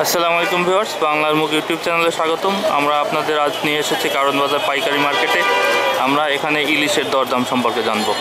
असलामुआलैकुम viewers बांगलार मुख YouTube चैनले स्वागतम। आमरा आपनादेर आज निये एसेछि কারণ বাজার পাইকারি मार्केटे। आमरा एखाने इलिशेर दरदाम सम्पर्के जानबो।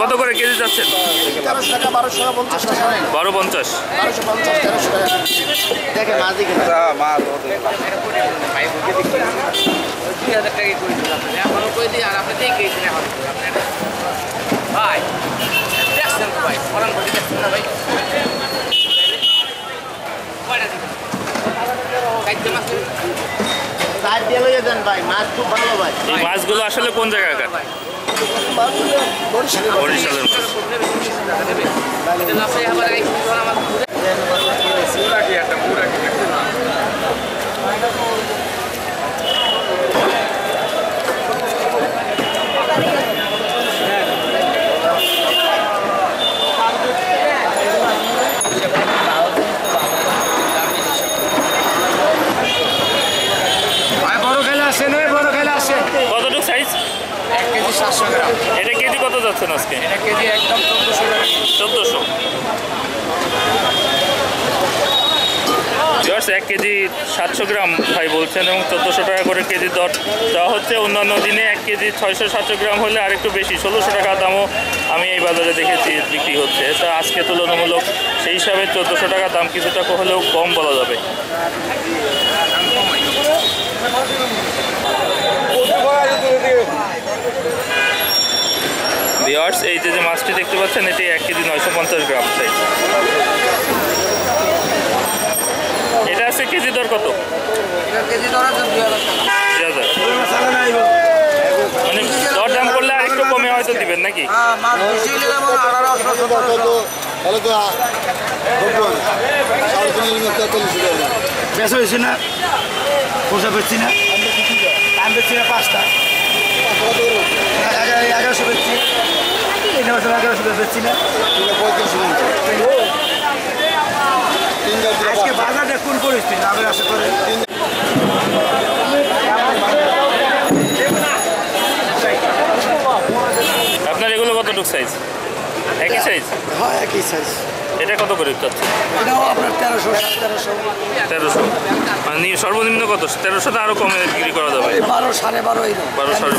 কত করে কেজি যাচ্ছে? 1300 টাকা 1200 টাকা 50 টাকা 1250 1250 1300 টাকা। দেখেন মাঝি কিন্তু মাছ ওতে ভাই বুঝে দেখি 2000 টাকা করে দিলাম এখন কই দি আর আপনি দেখেই না হবে আপনার ভাই দেখছেন তো ভাই ফোন করে দেখছেন না ভাই কয়টা দিবেন কাইতে মাছ চার দিয়ে লইয়া দেন ভাই মাছ খুব ভালো ভাই। এই মাছগুলো আসলে কোন জায়গাকার? এটা কেজি কত যাচ্ছে আজকে? এটা কেজি একদম 1400 জাস্ট 1 কেজি 700 গ্রাম ভাই বলছেন এবং 1400 টাকা করে কেজি দর যা হচ্ছে। অন্যান্য দিনে 1 কেজি 600 700 গ্রাম হলে আরেকটু বেশি 1600 টাকা দামও আমি এই বাজারে দেখেছি বিক্রি হচ্ছে। তো আজকে তুলনামূলক সেই হিসাবে 1400 টাকা দাম কিছুটা হলেও কম বলা যাবে। ভিউয়ার্স এই যে মাছটি দেখতে পাচ্ছেন এটি 1 কেজি 950 গ্রাম সাইজ। এটা আছে কেজি দর কত? এটা কেজি দর আছে 2000 মানে দর দাম করলে আরেকটু কমে হয়তো দিবেন নাকি? হ্যাঁ মাছ বেশি নিলে আমরা 1800 টাকা হলো তো বলুন 40 বেশি হইছে না পয়সা বেশি না আমরা বেশি না 5 টাকা আপনার এগুলো কতটুকু সাইজ? একই সাইজ? হ্যাঁ একই সাইজ। এটা কত করে যাচ্ছে? এটাও আপনার 1300 মানে সর্বনিম্ন কত 1300 তে আরো কমে বিক্রি করা যাবে 12 12.5 এই 12 12.5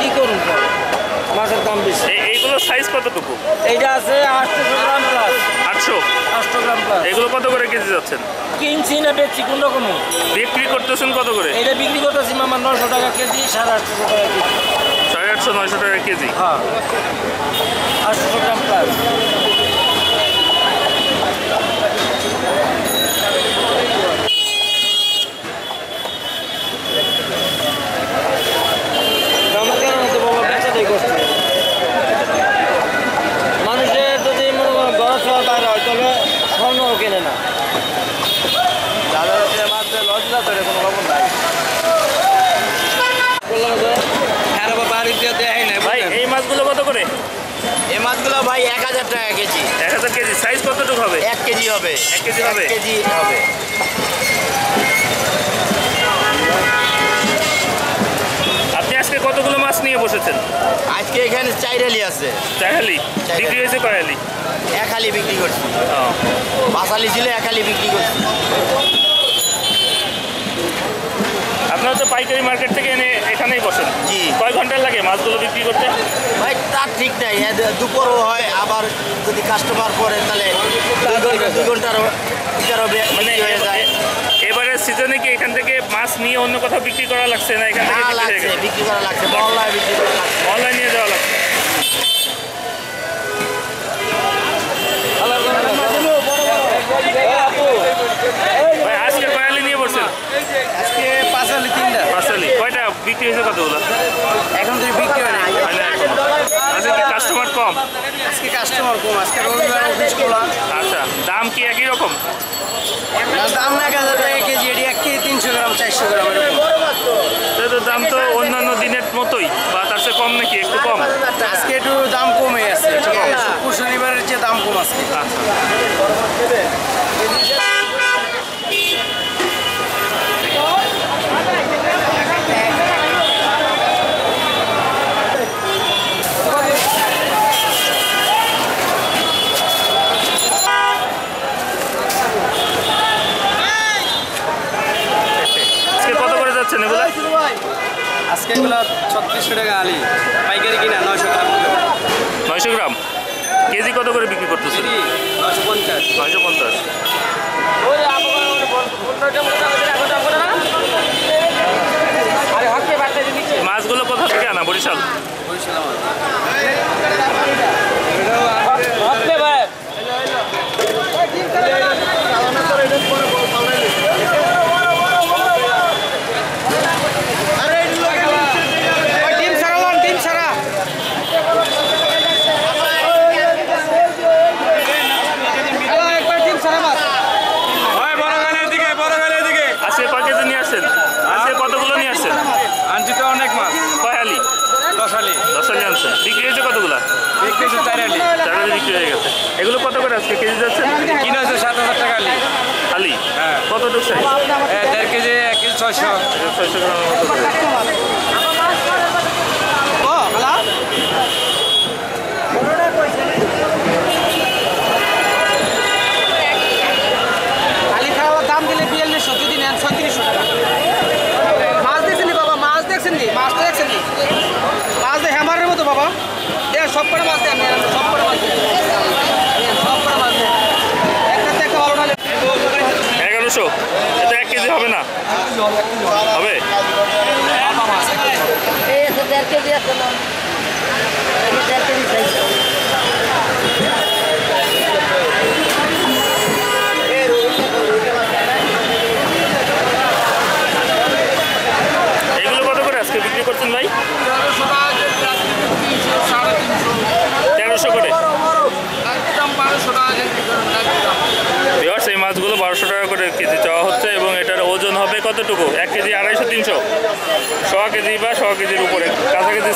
কি করুন মাছের দাম বেশি। এইগুলো সাইজ কতটুকু? এইটা আছে 800 গ্রাম প্লাস 800 গ্রাম প্লাস। এগুলো কত করে কেজি যাচ্ছেন? কিনছি না বেচছি কোন রকম বিক্রি করতেছেন কত করে? এটা বিক্রি করতেছি মামা 900 টাকা কেজি 850 টাকা কেজি 850 900 টাকা কেজি। হ্যাঁ 800 গ্রাম প্লাস। ভাই 1000 টাকা কেজি। 1000 কেজি সাইজ কতটুকু হবে? 1 কেজি হবে 1 কেজি হবে 1 কেজি হবে। আপনি আজকে কতগুলো মাছ নিয়ে বসেছেন? আজকে এখানে 4লি আছে 4লি বিক্রি হয়েছে কয়লি? 1লি বিক্রি করছি। হ্যাঁ 5লি ছিল 1লি বিক্রি করছি। আপনারা তো পাইকারি মার্কেট থেকে এনে এখানেই বসেন? জি। কয় ঘন্টা লাগে মাছগুলো বিক্রি করতে? ভাই তার ঠিক নাই দুপুরও হয় আবার যদি কাস্টমার পড়ে তাহলে 2 ঘন্টারও মানে হয়ে যায়। এবারে সিজনে কি এখান থেকে মাছ নিয়ে অন্য কোথাও বিক্রি করা লাগছে না এখান থেকে বিক্রি করা লাগছে? অনলাইনে বিক্রি করা লাগছে। অনলাইনে যাওয়া লাগছে। ভাই আজকে কয়লি নিয়ে বসেন? আজকে 5লি 3টা 5লি। কয়টা বিক্রি হয়েছে কতগুলো? এখন তো বিক্রি হয় না। আজকে কাস্টমার কম? আজকে কাস্টমার কম আজকে রবিবার অফিস খোলা। আচ্ছা দাম কি একই রকম? দাম 1000 টাকা কেজি এটি 1 কেজি 300 গ্রাম 400 গ্রাম এরকম। তো দাম তো অন্যান্য দিনের মতোই বা তার চেয়ে কম নাকি একটু কম? আজকে একটু দাম কমে আছে ঠিক আছে শনিবারের চেয়ে দাম কম। কেজি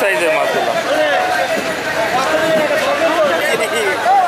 সাইজের মাছগুলো